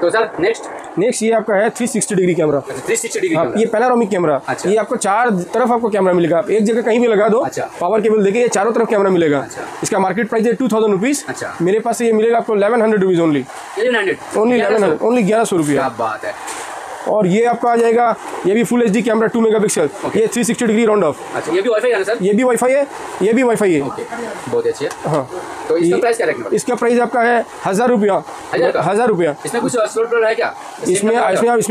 तो sir next ये आपका है 360 डिग्री कैमरा। 360 डिग्री ये पैनारोमिक कैमरा। ये आपको चार तरफ आपको कैमरा मिलेगा, एक जगह कहीं भी लगा दो पावर केबल देखिए ये चारों तरफ कैमरा मिलेगा। इसका मार्केट प्राइस है 2000 रुपीज, मेरे पास ये मिलेगा आपको 1100 रुपीज ओनली। 1100 रुपया बात है। और ये आपका आ जाएगा, ये भी फुल एचडी कैमरा 2 मेगापिक्सल। ये 360 डिग्री राउंड ऑफ। अच्छा ये भी वाईफाई है ना सर? ये भी वाईफाई है, ये भी वाईफाई है। ओके बहुत अच्छी है। हाँ तो इसका प्राइस क्या रखना है? इसका प्राइस आपका है 1000 रुपया। 1000 रुपया। इसमें कुछ स्लॉट है क्या? इसमें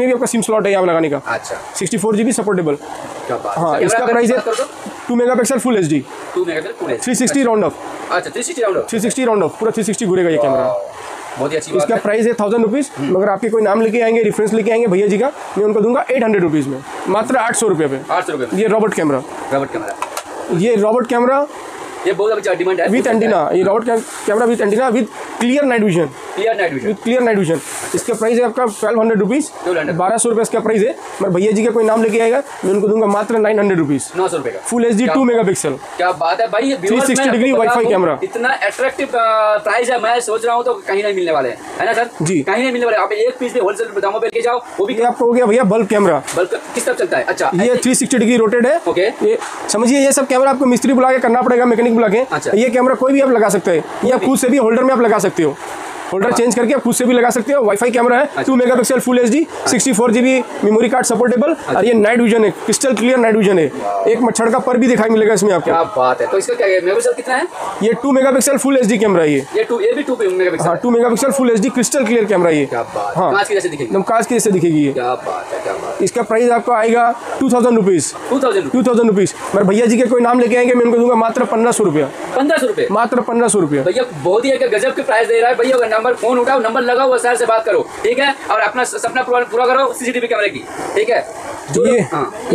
भी आपका सिम स्लॉट है यहाँ लगाने का। अच्छा 64 GB सपोर्टेबल। हाँ इसका प्राइस है 2 megapixel full HD, 360 round off. अच्छा 360 राउंड ऑफ, पूरा 360 घूरेगा ये कैमरा। बहुत ही अच्छी बात है। इसका प्राइस है 1000 रुपीज़, मगर आपके कोई नाम लेके आएंगे, रेफरेंस लेके आएंगे भैया जी का, मैं उनको दूंगा 800 रुपीज़ में, मात्र 800 रुपये पे। 800 रुपये। ये रॉबर्ट कैमरा ये बहुत अच्छा डिमांड है विद एंटीना। ये Robert camera with antenna with clear night vision. इसका प्राइस है आपका 1200 रुपीज़, 1200 रुपये इसका प्राइस है। मगर भैया जी का कोई नाम लेके आएगा, मैं उनको दूंगा मात्र 900 रुपीज़, 900 रुपये का फुल एचडी 2 मेगापिक्सल। क्या बात है भाई, 360 डिग्री वाईफाई कैमरा। इतना अट्रैक्टिव प्राइस है, मैं सोच रहा हूँ तो कहीं नहीं मिलने वाले है ना सर? जी कहीं नहीं मिलने वाले। आप एक पीस होलसेल दामों पे लेके जाओ, वो भी आपको हो गया भैया। बल्ब कैमरा, बल्ब किस तरफ चलता है? अच्छा ये 360 डिग्री रोटेड है। ओके ये समझिए, ये सब कैमरा आपको मिस्त्री बुला के करना पड़ेगा, मैकेनिक बुला के। ये कैमरा कोई भी आप लगा सकते हैं, या खुद से भी होल्डर में आप लगा सकते हो, होल्डर चेंज करके आप खुद से भी लगा सकते हो। वाईफाई कैमरा है, 2 megapixel full HD, 64 GB memory card supportable. और ये नाइट विजन है, क्रिस्टल क्लियर नाइट विजन है। एक मच्छर का पर भी दिखाई मिलेगा इसमें आपको। क्या बात है। तो इसका क्या मेगापिक्सल कितना है? ये 2 मेगापिक्सल फुल एचडी कैमरा है। ये भी 2 मेगापिक्सल। हाँ 2 megapixel full HD crystal clear camera ये। हाँ एकदम कांच की जैसे दिखेगी ये। क्या बात है। इसका प्राइस आपको आएगा 2000 रुपीज़, 2000 रुपीज़। मगर भैया जी के कोई नाम लेके आएंगे, मैं उनको दूंगा मात्र 1500 रुपया, 1500 रुपये, मात्र 1500 रुपये। भैया बहुत ही गजब के प्राइस दे रहा है भैया। नंबर फोन उठाओ, नंबर लगाओ, सर से बात करो, ठीक है? और अपना सपना पूरा करो सीसीटीवी कैमरे की, ठीक है?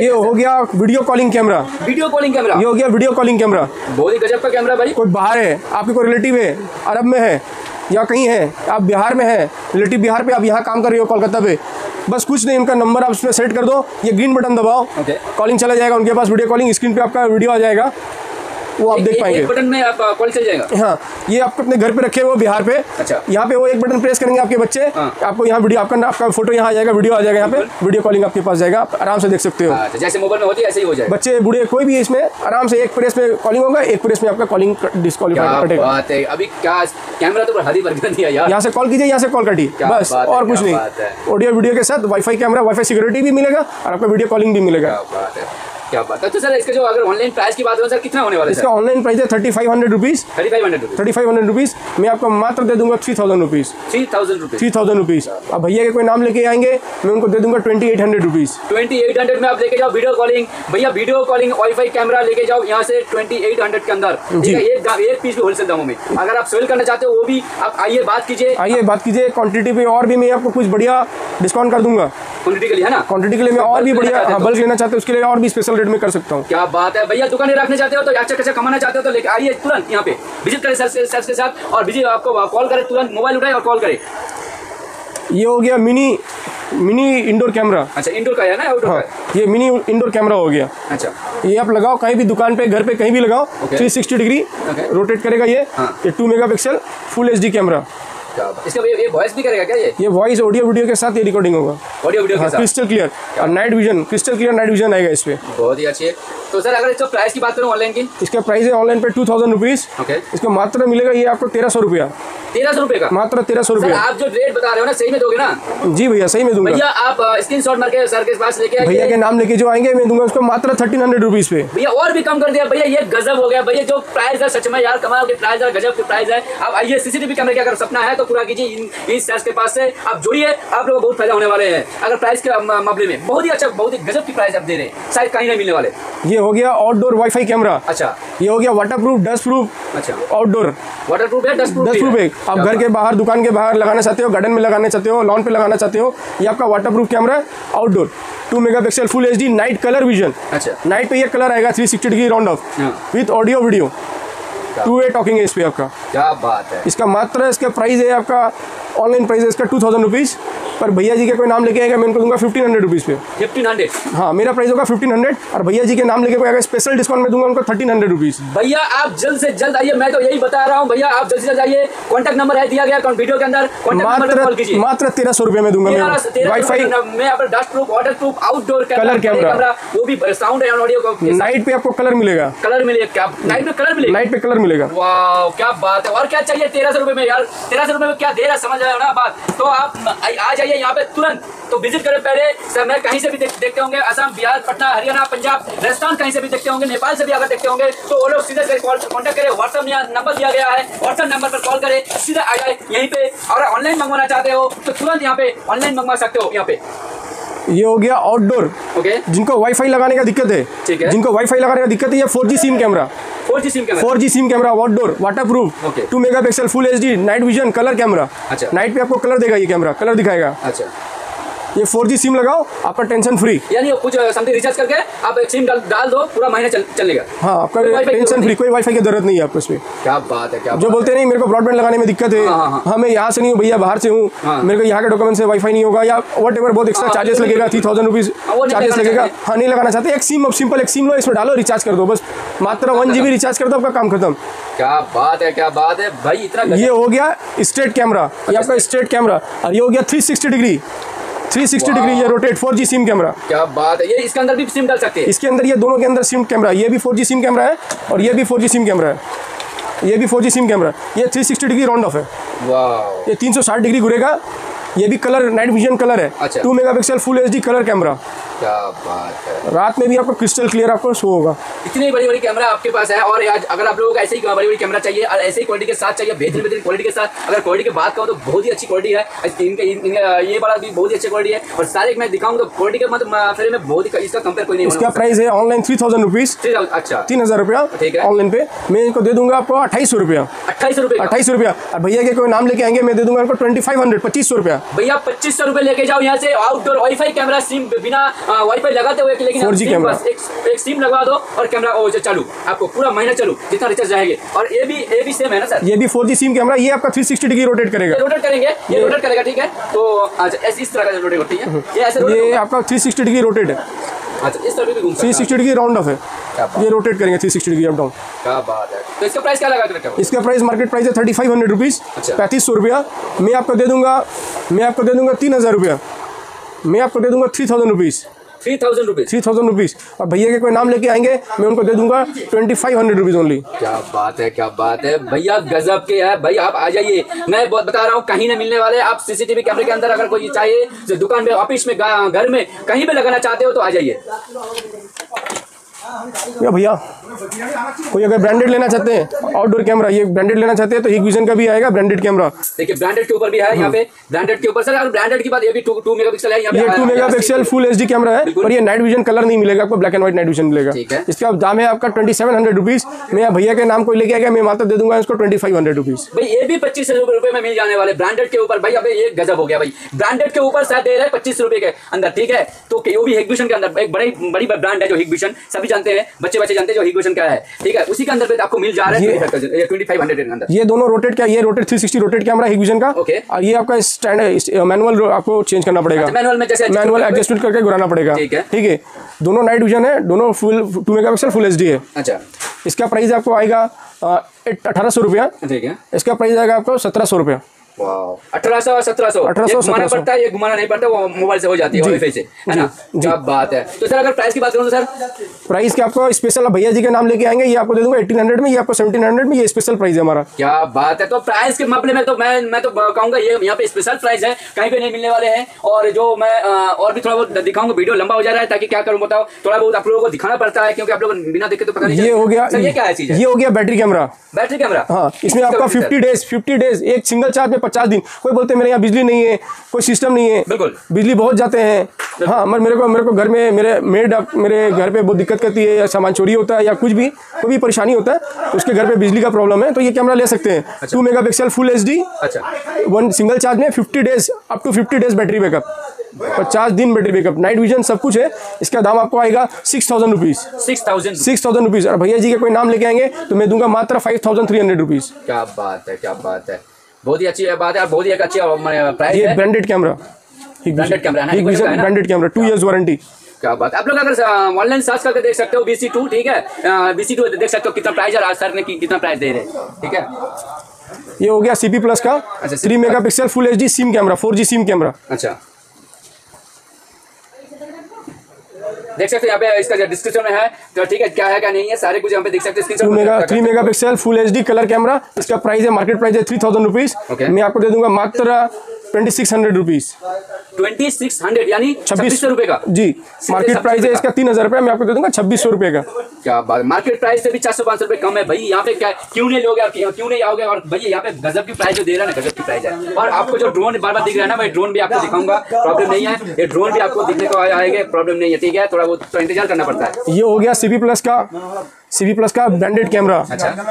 ये हो गया वीडियो कॉलिंग कैमरा। ये हो गया वीडियो कॉलिंग कैमरा। बहुत ही गजब का कैमरा भाई। कोई बाहर है, आपके कोई रिलेटिव है, अरब में है या कहीं है, आप बिहार में है, रिलेटिव बिहार पे, आप यहाँ काम कर रहे हो कोलकाता पे, बस कुछ नहीं, उनका नंबर आप उसमें सेट कर दो, ये ग्रीन बटन दबाओ, कॉलिंग चला जाएगा उनके पास, वीडियो कॉलिंग स्क्रीन पर आपका वीडियो आ जाएगा, वो आप देख पाएंगे। एक बटन में आप कॉल चल जाएगा। हाँ ये आप अपने घर पे रखे हुए बिहार पे। अच्छा यहाँ पे वो एक बटन प्रेस करेंगे आपके बच्चे, आपको यहाँ वीडियो, आपका फोटो यहाँ आ जाएगा, वीडियो आ जाएगा, यहाँ पे वीडियो कॉलिंग आपके पास जाएगा, आप आराम से देख सकते हो। जैसे मोबाइल में होती है ऐसे ही हो जाएगा। बच्चे बूढ़े कोई भी इसमें आराम से, एक प्रेस में कॉलिंग होगा, एक प्रेस में आपका कॉलिंग डिस्कालीफाई कटेगा। अभी क्या कैमरा तो हद ही बरकरार दिया यार, यहाँ से कॉल कीजिए, यहाँ से कॉल कटी, बस और कुछ नहीं। ऑडियो वीडियो के साथ वाईफाई कैमरा, वाईफाई सिक्योरिटी भी मिलेगा और आपका वीडियो कॉलिंग भी मिलेगा। क्या बात है। तो सर इसका जो अगर ऑनलाइन प्राइस की बात हो सर, कितना होने वाला है? इसका ऑनलाइन प्राइस है 3500 रुपीज़, 3500 रुपीज़। मैं आपको मात्र दे दूंगा 3000 रुपीज़, 3000 रुपीज़। अब भैया के कोई नाम लेके आएंगे, मैं उनको दे दूंगा 2800 रुपीज़, 2800 में आप लेके जाओ वीडियो कॉलिंग। भैया वीडियो कॉलिंग वाईफाई कैमरा लेके जाओ यहाँ से 2800 के अंदर, एक पीस भी होलसेल दामों में। अगर आप सेल करना चाहते हो वो भी आप आइए बात कीजिए, क्वान्टिटी पे और भी मैं आपको कुछ बढ़िया डिस्काउंट कर दूंगा। क्वान्टिटी के लिए है ना, क्वान्टिटी के लिए मैं और भी बढ़िया, बल्क लेना चाहते हो उसके लिए और भी स्पेशल में कर सकता हूं। क्या बात है भैया। दुकानें रखने चाहते हो तो अच्छा कमाना चाहते हो तो लेके आइए तुरंत यहाँ पे, विजिट करें सर के साथ, और विजिट आपको कॉल करें, तुरंत मोबाइल उठाए और कॉल करें। ये हो गया मिनी इंडोर कैमरा। अच्छा इंडोर का है ना, आउटडोर का? ये मिनी इंडोर कैमरा हो गया। अच्छा ये आप लगाओ कहीं भी, दुकान पे, घर पे, कहीं भी लगाओ, 360 डिग्री रोटेट करेगा ये। 2 मेगापिक्सल फुल एचडी कैमरा। इसका ये वॉइस भी करेगा क्या? ये वॉइस ऑडियो वीडियो के साथ ये रिकॉर्डिंग होगा, ऑडियो वीडियो के साथ, क्रिस्टल क्लियर और night vision, crystal clear night vision आएगा इसपे। बहुत ही अच्छी है। तो सर अगर इसका प्राइस की बात करूँ ऑनलाइन की, इसका प्राइस है ऑनलाइन पे 2000 रुपीज़। इसको मात्र मिलेगा ये आपको 1300 रुपया, 1300 रुपये का, मात्र 1300 रुपये। आप जो रेट बता रहे हो ना, सही में दोगे ना? जी भैया सही में दूंगा। भैया आप स्क्रीनशॉट मार के सर के पास लेके आइए, भैया के नाम लेके जो आएंगे मैं दूंगा उसको मात्र 1300 रुपीज़ पे। भैया और भी कम कर दिया भैया, ये गजब हो गया भैया। जो प्राइस है सच में यार, कमाल के प्राइस है, गजब के प्राइस है। आप आइए, सीसीटीवी कैमरे का अगर सपना है तो पूरा कीजिए इस सर के पास से, आप जुड़िए, आप लोगों को बहुत फायदा होने वाले हैं। अगर प्राइस के मामले में बहुत ही अच्छा, बहुत ही गजब की प्राइस आप दे रहे हैं, शायद कहीं नहीं मिलने वाले। ये हो गया आउटडोर वाईफाई कैमरा। अच्छा ये हो गया वाटरप्रूफ, डस्टप्रूफ। अच्छा आउटडोर वाटरप्रूफ है, डस्टप्रूफ है। आप घर के बाहर, दुकान के बाहर लगाना चाहते हो, गार्डन में लगाना चाहते हो, लॉन पे लगाना चाहते हो, ये आपका वाटरप्रूफ कैमरा है, outdoor 2 megapixel full HD night colour vision. अच्छा नाइट पे ये कलर आएगा 360 degree round off with audio video, two way talking है इस पे आपका। क्या बात है। इसका मात्र, इसका प्राइस है आपका ऑनलाइन प्राइस है इसका 2000 रुपीज़, पर भैया जी का कोई नाम लेके आएगा मैं उनको दूंगा 1500 रुपीज़ पे। 1500? हाँ, मेरा प्राइस होगा 1500 और भैया जी के नाम लेके कोई अगर स्पेशल डिस्काउंट में दूंगा उनको 1300 रुपीज़। भैया आप जल्द से जल्द आइए, मैं तो यही बता रहा हूँ भैया आप जल्द से जल्द आइए। कॉन्टैक्ट नंबर है दिया गया वीडियो के अंदर, मात्र 1300 रुपये में दूंगा। वाईफाई में dust proof, water proof, outdoor colour camera, वो भी साउंड एंड ऑडियो, नाइट पे आपको कलर मिलेगा। कलर मिलेगा? नाइट पे कलर मिलेगा, नाइट पे कलर मिलेगा। वाह क्या बात है, और क्या चाहिए 1300 रुपये में यार, 1300 रुपये में क्या दे रहा है, समझ रहे हो ना बात। तो आप आ जाइए यहाँ पे तुरंत, तो विजिट करें पहले सर। मैं कहीं से भी देखते होंगे असम, बिहार, पटना, हरियाणा, पंजाब, राजस्थान, कहीं से भी देखते होंगे, नेपाल से भी अगर देखते होंगे तो वो लोग सीधा कॉन्टैक्ट करें। व्हाट्सअप नंबर दिया गया है, व्हाट्सअप नंबर पर कॉल करें, सीधा आ जाए यहीं पे। और ऑनलाइन मंगवाना चाहते हो तो तुरंत यहाँ पे ऑनलाइन मंगवा सकते हो। यहाँ पे ये हो गया आउटडोर। ओके, जिनको वाईफाई लगाने का दिक्कत है, ठीक है, जिनको वाईफाई लगाने का दिक्कत है, ये 4G sim camera, 4G sim camera, outdoor, waterproof, 2 megapixel, full HD, night vision, colour camera. अच्छा, नाइट पे आपको कलर देगा ये कैमरा, कलर दिखाएगा। अच्छा, ये 4G सिम लगाओ, आपका टेंशन फ्री, यानी कुछ समथिंग रिचार्ज करके आप एक सिम डाल दो, पूरा महीना चलेगा। हाँ, आपका टेंशन फ्री, कोई वाईफाई की जरूरत नहीं है आपको इसमें। क्या बात है, क्या जो बोलते नहीं मेरे को ब्रॉडबैंड लगाने में दिक्कत है, हाँ मैं यहाँ से नहीं हूँ भैया, बाहर से हूँ, मेरे को यहाँ के डॉक्यूमेंट से वाईफाई नहीं होगा या वट एवर, बहुत एक्स्ट्रा चार्जेस लगेगा, 3000 रुपीज़ चार्जेस लगेगा। हाँ, नहीं लगाना चाहते, एक सिम, सिंपल एक सिम लो, इसमें डालो, रिचार्ज कर दो, बस मात्र 1 GB रिचार्ज कर दो, आपका काम खत्म। क्या बात है, क्या बात है भाई, इतना। ये हो गया स्ट्रेट कैमरा, ये आपका स्ट्रेट कैमरा। और ये हो गया 360 डिग्री ये रोटेट 4G सिम कैमरा। क्या बात है, ये इसके अंदर भी सिम डाल सकते हैं, इसके अंदर, ये दोनों के अंदर सिम कैमरा। ये भी 4G सिम कैमरा है और ये भी 4G सिम कैमरा है, ये भी 4G सिम कैमरा। ये 360 डिग्री राउंड ऑफ है। वाह, ये 360 डिग्री घूरेगा। ये भी कलर, नाइट विजन कलर है। अच्छा, 2 megapixel full HD colour camera. क्या बात है, रात में भी आपको क्रिस्टल क्लियर आपको शो होगा। इतनी बड़ी बड़ी कैमरा आपके पास है। और आज अगर आप लोगों को ऐसे ही बड़ी बड़ी कैमरा चाहिए और ऐसे ही क्वालिटी के साथ चाहिए, बेहतरीन बेहतरीन क्वालिटी के साथ, अगर क्वालिटी की बात करो तो बहुत ही अच्छी क्वालिटी है इनका, ये बड़ा भी बहुत ही अच्छी क्वालिटी है। और सारे मैं दिखाऊंगा तो क्वालिटी के मतलब फिर में बहुत ही, इसका कंपेयर कोई नहीं। इसका प्राइस है ऑनलाइन 3000 रुपीज़। अच्छा, 3000 रुपया ठीक है ऑनलाइन पे। मैं इनको दे दूंगा आपको 2800 रुपया। 2800 रुपया। और भैया के कोई नाम लेके आएंगे, मैं दे दूंगा आपको 2500 रुपया। भैया 2500 रुपये लेके जाओ यहाँ से। आउटडोर वाईफाई कैमरा, सिम बिना वाईफाई लगाते हुए, लेकिन 4G कैमरा, एक सिम लगवा दो और कैमरा वो चालू, आपको पूरा महीना चालू, जितना रिचार्ज जाएंगे। और ये भी सेम है ना सर, ये भी 4G सिम कैमरा। ये आपका 360 डिग्री रोटेट करेगा, रोटेट करेंगे, ये रोटेट करेगा, ठीक है। तो इस तरह का रोटेट होती है, ये आपका 360 डिग्री रोटेट है। अच्छा, इस तरह भी 360 डिग्री राउंड ऑफ है, ये रोटेट करेंगे 360 डिग्री अप डाउन। क्या बात है। तो इसका प्राइस क्या लगा? इसका प्राइस मार्केट प्राइस है 3500 रुपीज़, 3500 रुपया। मैं आपको दे दूंगा 3000 रुपया। मैं आपको दे दूंगा 3000 रुपीज़, 3000 रुपीज़। और भैया के कोई नाम लेके आएंगे, मैं उनको दे दूंगा 2500 रुपीज़ ओनली। क्या बात है, क्या बात है भैया, गजब के है भाई। आप आ जाइए, मैं बहुत बता रहा हूँ, कहीं ना मिलने वाले। आप CCTV कैमरे के अंदर अगर कोई चाहिए, जो दुकान में, ऑफिस में, घर में, कहीं भी लगाना चाहते हो तो आ जाइए। भैया कोई अगर ब्रांडेड लेना चाहते हैं, आउटडोर कैमरा, ये ब्रांडेड लेना चाहते हैं तो हिगविजन का भी आएगा ब्रांडेड कैमरा। देखिए ब्रांडेड के ऊपर भी है यहाँ पे, ब्रांडेड के ऊपर सर। और ब्रांडेड की बात, ये भी 2 मेगापिक्सल है यहाँ पे, ये 2 मेगापिक्सल फुल HD कैमरा है। और ये नाइट विजन कलर नहीं मिलेगा आपको, black and white night vision मिलेगा। इसका दाम है आपका 2700 रुपीज़। मैं भैया के नाम को लेके आएगा, मैं मात्र दे दूंगा इसको 2500 रुपीज़। भाई ये भी 2500 रुपये में मिल जाने वाले ब्रांडेड के ऊपर। भाई अब ये गजब हो गया भाई, ब्रांडेड के ऊपर शायद दे रहे 2500 रुपये के अंदर, ठीक है। तो वो भी हिगविजन के अंदर, एक बड़ी बड़ी ब्रांड है जो हिगविजन, सभी जानते हैं, बच्चे जानते हैं जो हिगविजन क्या है, ठीक है। उसी के अंदर आपको मिल जा रहा है 2500 के अंदर। ये दोनों रोटेट क्या, ये रोटेट 360 रोटेट कैमरा हिगविजन का। ओके, और ये आपका स्टैंड मैनुअल, आपको चेंज करना पड़ेगा, मैनुअल में जैसे मैनुअल एडजस्टमेंट करके घुराना पड़ेगा, ठीक है, ठीक है। दोनों नाइट विजन है, दोनों फुल 2 मेगापिक्सल फुल HD है। अच्छा, इसका प्राइस आपको आएगा 1800 रुपया, ठीक है। इसका प्राइस आएगा आपको 1700 रुपया। 1800 घुमाना पड़ता है, ये घुमाना नहीं पड़ता, वो मोबाइल से हो जाती है, वाईफाई से, है ना। क्या बात है। तो सर अगर प्राइस की बात करूँ तो सर प्राइस के आपको स्पेशल, भैया जी के नाम लेके आएंगे, ये आपको दे दूंगा 1800 में, ये आपको 1700 में, ये स्पेशल प्राइस है हमारा। क्या बात है। तो प्राइस के मामले में तो मैं तो कहूँगा ये यहाँ पे स्पेशल प्राइस है, कहीं पे नहीं मिलने वाले हैं। और जो मैं और भी थोड़ा बहुत दिखाऊंगा, वीडियो लंबा हो जा रहा है, ताकि क्या करूँ बताओ, थोड़ा बहुत आप लोगों को दिखाना पड़ता है, क्योंकि आप लोग बिना देखे तो पता नहीं। ये हो गया, ये क्या चीज है, ये हो गया बैटरी कैमरा, बैटरी कैमरा। हाँ, इसमें आपका 50 डेज, एक सिंगल चार्ज में 50 दिन। कोई बोलते हैं मेरे यहाँ बिजली नहीं है, कोई सिस्टम नहीं है, बिल्कुल बिजली बहुत जाते हैं। हाँ, मेरे को घर में मेरे घर पे बहुत दिक्कत करती है, या सामान चोरी होता है, या कुछ भी कोई भी परेशानी होता है, उसके घर पे बिजली का प्रॉब्लम है, तो ये कैमरा ले सकते हैं। अच्छा। 2 मेगापिक्सल फुल HD, अच्छा, वन सिंगल चार्ज में 50 days, up to 50 days battery backup, 50 दिन बैटरी बैकअप, नाइट विजन सब कुछ है। इसका दाम आपको आएगा 6000 रुपीज़, 6000 रुपीज़। और भैया जी का कोई नाम लेके आएंगे तो मैं दूंगा मात्र 5300 रुपीज़। क्या बात है, क्या बात है, बहुत ही अच्छी बात है, बहुत ही अच्छी प्राइस है। ये branded camera, branded camera 2 years warranty. क्या बात है, आप लोग अगर ऑनलाइन सर्च करके देख सकते हो VC2, ठीक है, VC2 देख सकते हो कितना प्राइस है, आज सर ने कितना प्राइस दे रहे हैं, ठीक है। ये हो गया CP+ का 3 megapixel full HD sim camera, 4G sim camera. अच्छा, देख सकते हो यहाँ पे इसका डिस्क्रिप्शन में है, तो ठीक है क्या है क्या नहीं है सारे कुछ यहाँ पे देख सकते हैं। 3 megapixel full HD colour camera, इसका प्राइस है, मार्केट प्राइस है 3000 रुपीज, मैं आपको दे दूंगा मात्र 2600 रुपीज। 2600 यानी 2600 रुपए का जी। मार्केट प्राइस है इसका 3000 रुपए, मैं आपको दे दूंगा 2600 रुपए का। क्या बात, मार्केट प्राइस से भी 400-500 रुपए कम है भाई। यहाँ पे क्या क्यों नहीं लोगे, क्यों नहीं आओगे। और भाई यहाँ पे गजब की प्राइस जो दे रहा है ना, गजब की प्राइस है। और आपको जो ड्रोन बार बार दिख रहा है ना, मैं ड्रोन भी आपको दिखाऊंगा, प्रॉब्लम नहीं है। ये ड्रोन भी आपको दिखने को आएगा, प्रॉब्लम नहीं है, ठीक है। थोड़ा बहुत इंतजार करना पड़ता है। ये हो गया CP+ का ब्रांडेड कैमरा,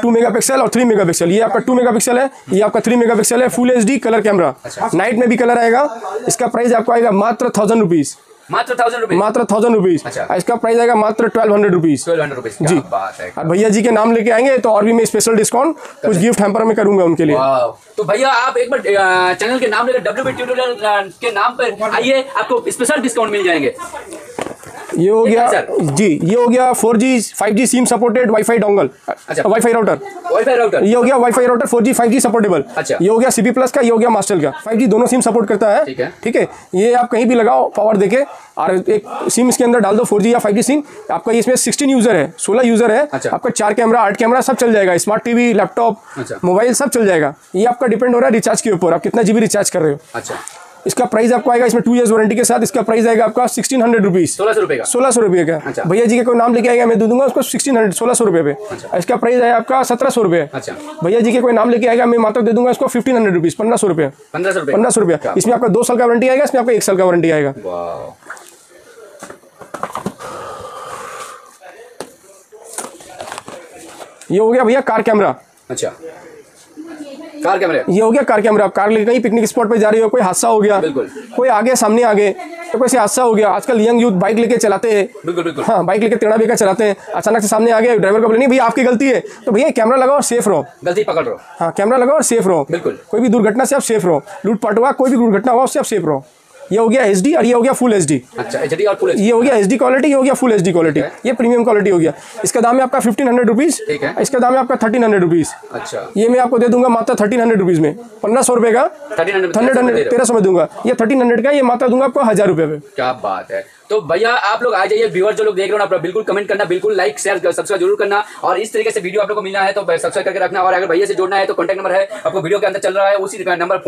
2 मेगापिक्सल और 3 मेगापिक्सल। ये आपका 2 मेगापिक्सल है, ये आपका 3 मेगापिक्सल है, full HD colour camera, night में भी कलर आएगा। इसका प्राइस आपको आएगा मात्र 1000 रुपीज, मात्र 1000 रुपीज। इसका प्राइस आएगा मात्र 1200 रुपीज जी। और भैया जी के नाम लेके आएंगे तो और भी मैं स्पेशल डिस्काउंट कुछ गिफ्ट हैम्पर में करूंगा उनके लिए। तो भैया आप एक बार चैनल के नाम लेकर WB ट्यूटोरियल के नाम पर आइए, आपको स्पेशल डिस्काउंट मिल जाएंगे। ये हो गया जी, ये हो गया 4G 5G sim supported wifi dongle, wifi router. ये हो गया wifi router 4G 5G supportable. ये हो गया CP+ का, ये हो गया मास्टर का, 5G दोनों सिम सपोर्ट करता है, ठीक है। ये आप कहीं भी लगाओ पावर देके, और एक सिम इसके अंदर डाल दो 4G या 5G सिम। आपका इसमें 16 यूजर है, 16 यूजर है, आपका 4 कैमरा 8 कैमरा सब चल जाएगा। स्मार्ट टीवी, लैपटॉप, मोबाइल सब चल जाएगा। ये आपका डिपेंड हो रहा है रिचार्ज के ऊपर, आप कितना GB रिचार्ज कर रहे हो। अच्छा, इसका प्राइस आपको आएगा इसमें 2 years वारंटी के साथ। इसका प्राइस आएगा आपका 1600 रुपीज, 1600 रुपये का, 1600 रुपये का। अच्छा, भैया जी का नाम लेके आएगा, मैं दे दूंगा उसको 1600 रुपये पे। अच्छा, इसका प्राइस आया आपका 1700 रुपये। अच्छा, भैया जी के कोई नाम लेके आएगा, मैं मात्र दे दूंगा उसको 1500 रुपीज, 1500 रुपये, 1500 रुपये। इसमें आपका 2 साल का वारंटी आएगा, इसमें आपका 1 साल का वारंटी आएगा। ये हो गया भैया कार कैमरा। अच्छा, कार कैमरा, ये हो गया कार कैमरा। आप कार लेके कहीं पिकनिक स्पॉट पे जा रहे हो, कोई हादसा हो गया, कोई आगे सामने आ गए तो कोई हादसा हो गया। आजकल यंग यूथ बाइक लेके चलाते हैं, बिल्कुल। हाँ, बाइक लेके टेढ़ा बेका चलाते हैं, अचानक से सामने आ गए, ड्राइवर को बोले नहीं भैया आपकी गलती है। तो भैया कैमरा लगाओ और सेफ रहो, गलती पकड़ रहो। हाँ, कैमरा लगाओ और सेफ रहो, बिल्कुल। कोई भी दुर्घटना से आप सेफ रहो, लूटपाट हुआ कोई भी दुर्घटना हुआ उससे आप सेफ रहो। ये हो गया HD और ये हो गया फुल HD। अच्छा, HD और फुल HD, ये हो गया HD क्वालिटी, ये हो गया फुल HD क्वालिटी, ये प्रीमियम क्वालिटी हो गया। इसका दाम है आपका 1500 रुपीज, ठीक है। इसका दाम है आपका 1300 रुपीज। अच्छा, ये मैं आपको दे दूंगा मात्र 1300 रुपीज में, 1500 रुपये का 1300 में दूंगा। ये 1300 का, ये मात्र दूंगा आपको 1000 रुपये में। क्या बात है। तो भैया आप लोग आ जाइए, व्यूअर जो लोग देख रहे हो ना, बिल्कुल कमेंट करना, बिल्कुल लाइक शेयर सब्सक्राइब जरूर करना। और इस तरीके से वीडियो आप लोग को मिलना है तो सब्सक्राइब करके रखना। और अगर भैया से जोड़ना है तो कॉन्टैक्ट नंबर है, आपको वीडियो के अंदर चल रहा है उसी नंबर